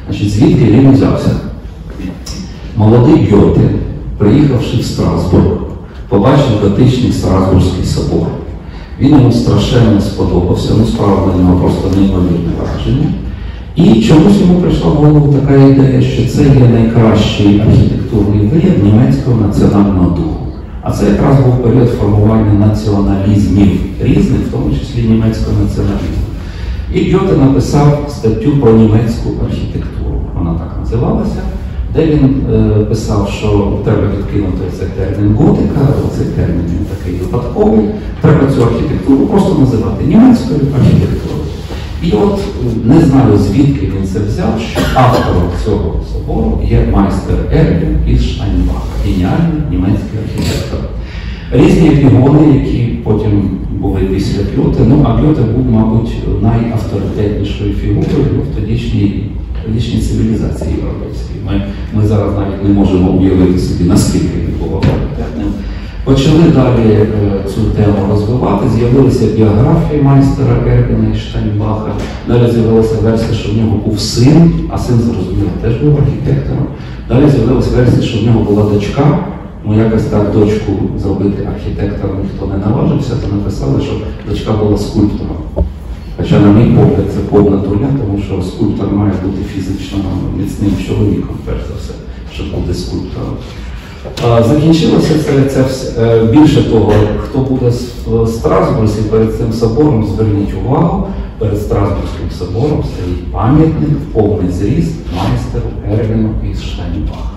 Значить, звідки він взявся? Молодий Гьоте, приїхавши в Страсбург, побачив готичний Страсбурзький собор. Він йому страшенно сподобався, ну справді в нього просто неймовірне враження. І чомусь йому прийшла в голову така ідея, що це є найкращий архітектурний вияв німецького національного духу. А це якраз був період формування націоналізмів різних, в тому числі німецького націоналізму. І Гьоте написав статтю про німецьку архітектуру, вона так називалася, де він е, писав, що треба відкинути цей термін готика, цей термін такий випадковий, треба цю архітектуру просто називати німецькою архітектурою. І от не знаю, звідки він це взяв, що автором цього собору є майстер Ервін із Штайнбаха, геніальний німецький архітектор. Різні епігони, які потім були після Гьоте, ну а Гьоте був, мабуть, найавторитетнішою фігурою в тодішній тодішній цивілізації європейській. Ми, ми зараз навіть не можемо уявити собі, наскільки він був авторитетним. Почали далі цю тему розвивати, з'явилися біографії майстера Ервіна і Штайнбаха, далі з'явилася версія, що в нього був син, а син, зрозуміло, теж був архітектором. Далі з'явилася версія, що в нього була дочка. Ну, якось так дочку зробити архітектором ніхто не наважився, то написали, що дочка була скульптором. Хоча, на мій погляд, це повна дурня, тому що скульптор має бути фізично міцним чоловіком, перш за все, щоб бути скульптором. Закінчилося це, це більше того, хто буде в Страсбурзі перед цим собором, зверніть увагу, перед Страсбурзьким собором стоїть пам'ятник, повний зріст майстеру Ервіну із Штайнбаха.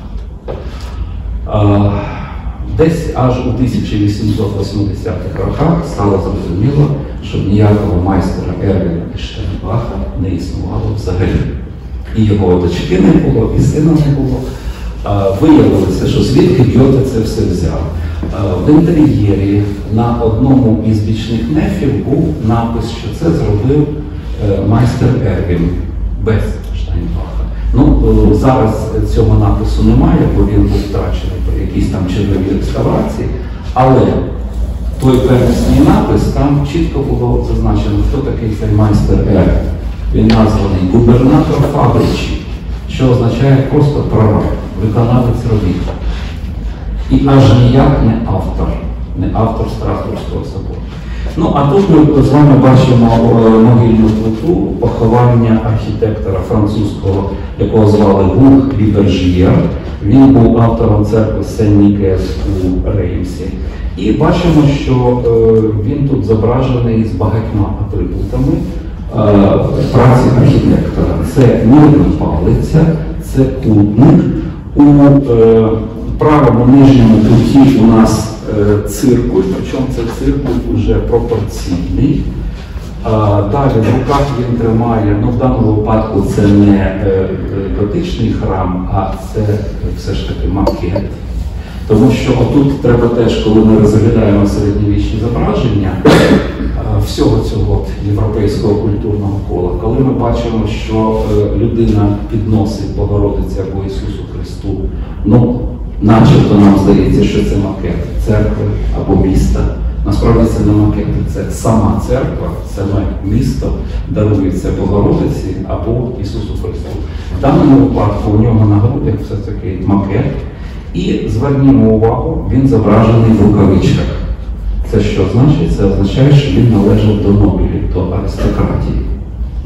Десь аж у тисяча вісімсот вісімдесятих роках стало зрозуміло, що ніякого майстера Ервіна і Штайнбаха не існувало взагалі. І його дочки не було, і сина не було. Виявилося, що звідки Гьоте це все взяв. В інтер'єрі на одному із бічних нефів був напис, що це зробив майстер Ервін без Штайнбаха. Ну, зараз цього напису немає, бо він був втрачений по якійсь там черговій реставрації, але той первісний напис, там чітко було зазначено, хто такий цей майстер Ервін. Він названий губернатор фабричі, що означає просто пророк, виконавець робіт. І аж ніяк не автор, не автор Страсбурзького собору. Ну, а тут ми з вами бачимо могильну плиту поховання архітектора французького, якого звали Гуг Ліберж'єр. Він був автором церкви Сен-Нікес у Реймсі. І бачимо, що він тут зображений з багатьма атрибутами праці архітектора. Це мирна палиця, це кутник. У правому нижньому куті у нас циркуль, причому це циркуль уже пропорційний. Далі в руках він тримає, ну в даному випадку це не готичний храм, а це все ж таки макет. Тому що отут треба теж, коли ми розглядаємо середньовічні зображення всього цього європейського культурного кола, коли ми бачимо, що людина підносить Богородиці або Ісусу Христу, ну, начебто нам здається, що це макет церкви або міста. Насправді це не макети, це сама церква, саме місто дарується Богородиці або Ісусу Христу. В даному випадку у нього на грудях все-таки макет. І звернімо увагу, він зображений в рукавичках. Це що значить? Це означає, що він належав до нобілі, до аристократії,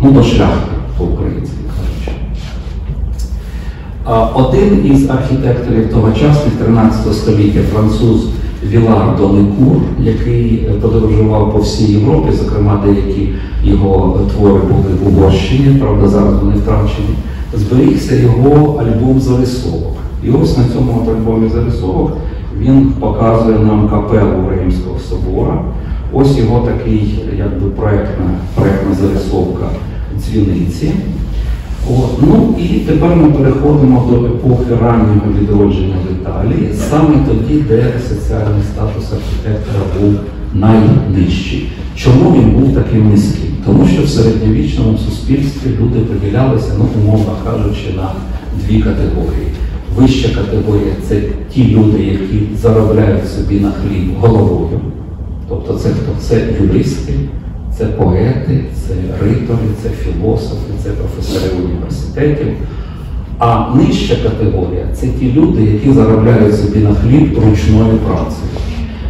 ну до шляхти по-українськи. Один із архітекторів тогочасних тринадцятого століття, француз Вілар Донекур, який подорожував по всій Європі, зокрема деякі його твори були в Угорщині, правда зараз вони втрачені, зберігся його альбом зарисовок. І ось на цьому альбомі зарисовок він показує нам капелу Римського собора. Ось його такий, якби проєктна, проєктна зарисовка дзвіниці. О, ну і тепер ми переходимо до епохи раннього відродження в Італії, саме тоді, де соціальний статус архітектора був найнижчий. Чому він був таким низьким? Тому що в середньовічному суспільстві люди поділялися, ну, умовно кажучи, на дві категорії. Вища категорія – це ті люди, які заробляють собі на хліб головою. Тобто це хто? Це юристи, це поети, це ритори, це філософи, це професори університетів. А нижча категорія – це ті люди, які заробляють собі на хліб ручною працею.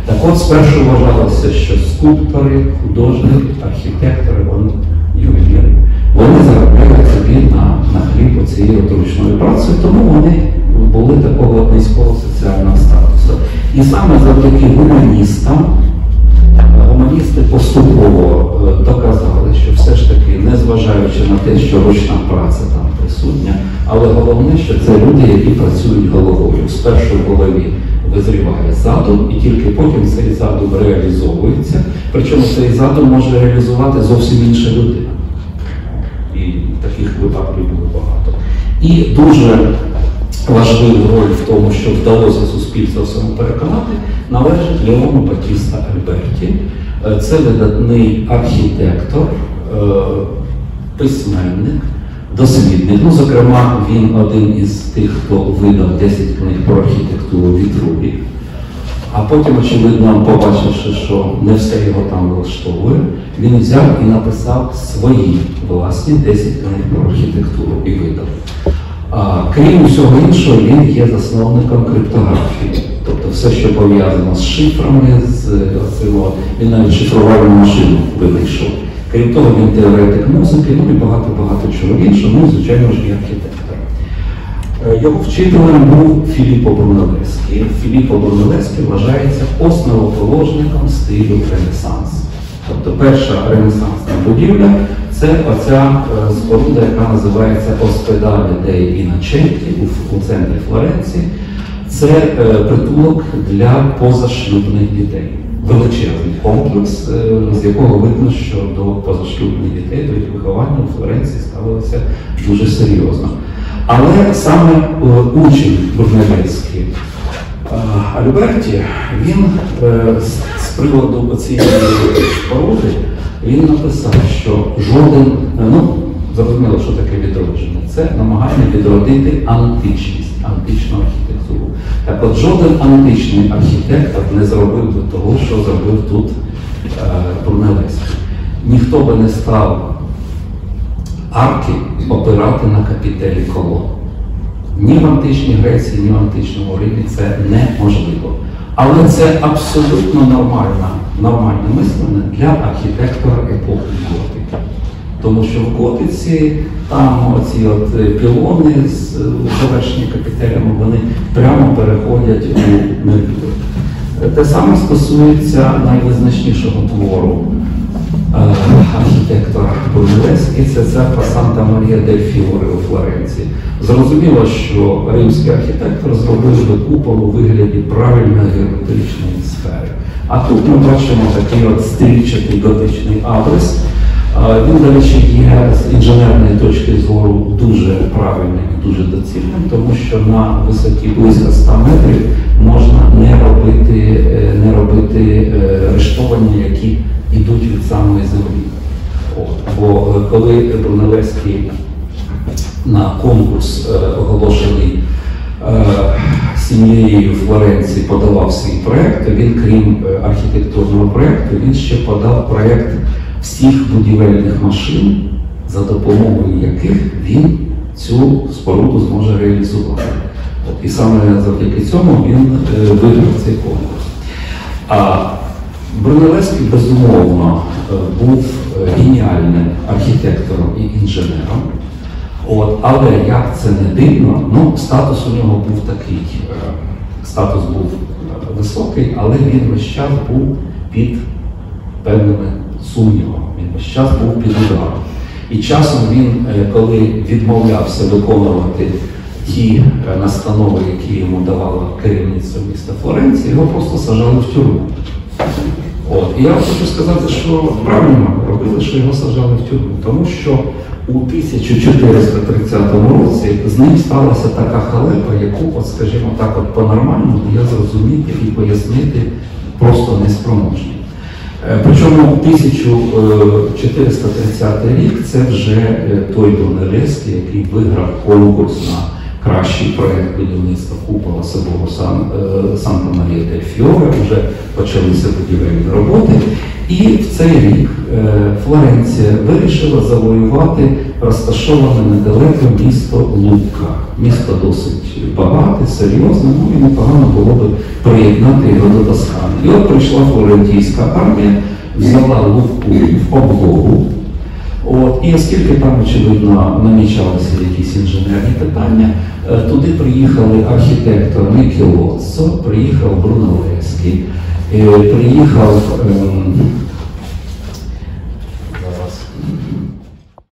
Так от спершу вважалося, що скульптори, художники, архітектори, вони, ювеліри, вони заробляють собі на, на хліб цією ручною працею, тому вони були такого низького соціального статусу. І саме завдяки гуманістам, гуманісти поступово доказали, що все ж таки, незважаючи на те, що ручна праця там присутня, але головне, що це люди, які працюють головою. Спершу в голові визріває задум, і тільки потім цей задум реалізовується. Причому цей задум може реалізувати зовсім інша людина. І таких випадків було багато. І дуже важливу роль в тому, що вдалося суспільство самопереконати, належить Леону Баттіста Альберті. Це видатний архітектор, письменник, дослідник. Ну, зокрема, він один із тих, хто видав десять книг про архітектуру Вітрубій. А потім, очевидно, побачивши, що не все його там влаштовує, він взяв і написав свої власні десять книг про архітектуру і видав. А, крім усього іншого, він є засновником криптографії. Тобто все, що пов'язано з шифрами, з цього, він навіть шифрувальну машину винайшов. Крім того, він теоретик музики, ну і багато-багато чого іншого, ну і, звичайно ж, і архітектор. Його вчителем був Філіппо Брунеллеський. Філіппо Брунеллеський вважається основоположником стилю Ренесанс. Тобто перша ренесансна будівля – це оця споруда, яка називається «Оспедалі деї іначенті» у центрі Флоренції. Це притулок для позашлюбних дітей. Величезний комплекс, з якого видно, що до позашлюбних дітей, до їх виховання у Флоренції ставилося дуже серйозно. Але саме учень Брунеллеський Альберті, він з приводу цієї споруди, він написав, що жоден, ну, зрозуміло, що таке відродження, це намагання відродити античність, античну архітектуру. Так от жоден античний архітектор не зробив би того, що зробив тут Брунеллеський. Ніхто би не став арки опирати на капітелі колон. Ні в античній Греції, ні в античному Римі це неможливо. Але це абсолютно нормальне, нормальне мислення для архітектора епохи готики. Тому що в готиці там оці от пілони з завершені капітелями, вони прямо переходять у мемфізу. Те саме стосується найвизначнішого твору архітектора Брунеллеський, це церква Санта Марія дель Фіоре у Флоренції. Зрозуміло, що римський архітектор зробив би купол у вигляді правильної геометричної сфери. А тут ми бачимо такий от стрільчатий готичний абрис. Він, до речі, є з інженерної точки зору дуже правильним і дуже доцільним, тому що на висоті близько ста метрів можна не робити, не робити рештовання, які йдуть від самої землі. От. Бо коли Брунеллеський на конкурс е, оголошений е, сім'єю Флоренції подавав свій проєкт, він, крім архітектурного проєкту, він ще подав проєкт всіх будівельних машин, за допомогою яких він цю споруду зможе реалізувати. От. І саме завдяки цьому він е, виграв цей конкурс. А, Брунеллеський, безумовно, був геніальним архітектором і інженером. От, але, як це не дивно, ну, статус у нього був такий. Статус був високий, але він весь час був під певними сумнівами, він весь час був під ударом. І часом він, коли відмовлявся виконувати ті настанови, які йому давало керівництво міста Флоренції, його просто сажали в тюрму. От. І я хочу сказати, що правильно робили, що його саджали в тюрму, тому що у тисяча чотириста тридцятому році з ним сталася така халепа, яку, от, скажімо так, от по-нормальному я зрозуміти і пояснити просто неспроможний. Причому тисяча чотириста тридцятий рік це вже той Донецький, який виграв конкурс на кращий проєкт будівництва купола собору Санта-Марія дель Фіоре, вже почалися будівельні роботи. І в цей рік Флоренція вирішила завоювати розташоване недалеко місто Лука. Місто досить багате, серйозне, ну і непогано було б приєднати його до Тоскани. І от прийшла флорентійська армія, взяла Луку в облогу. От, і оскільки там, очевидно, намічалися якісь інженерні питання, туди приїхали архітектор Мікелоццо, приїхав Брунеллеський, приїхав